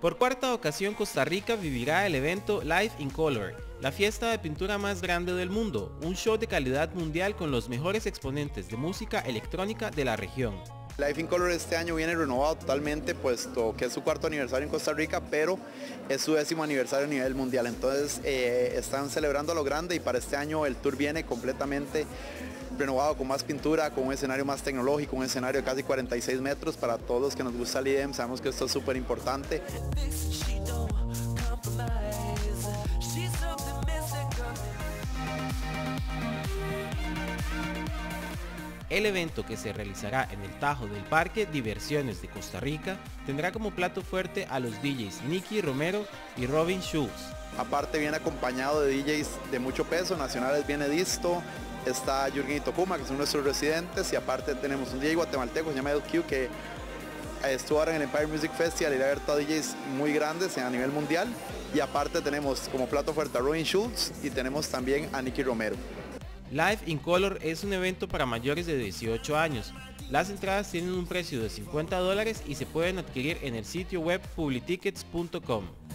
Por cuarta ocasión, Costa Rica vivirá el evento Life in Color, la fiesta de pintura más grande del mundo, un show de calidad mundial con los mejores exponentes de música electrónica de la región. Life in Color este año viene renovado totalmente, puesto que es su cuarto aniversario en Costa Rica, pero es su 10º aniversario a nivel mundial. Entonces están celebrando a lo grande, y para este año el tour viene completamente renovado, con más pintura, con un escenario más tecnológico, un escenario de casi 46 metros. Para todos los que nos gusta el IDM sabemos que esto es súper importante. El evento, que se realizará en el Tajo del Parque Diversiones de Costa Rica, tendrá como plato fuerte a los DJs Nicky Romero y Robin Schulz. Aparte viene acompañado de DJs de mucho peso, nacionales viene Disto, está Jurgen y Tokuma, que son nuestros residentes, y aparte tenemos un DJ guatemalteco, se llama Q, que estuvo ahora en el Empire Music Festival y le ha abierto a DJs muy grandes a nivel mundial. Y aparte tenemos como plato fuerte a Robin Schulz y tenemos también a Nicky Romero. Life in Color es un evento para mayores de 18 años. Las entradas tienen un precio de $50 y se pueden adquirir en el sitio web publictickets.com.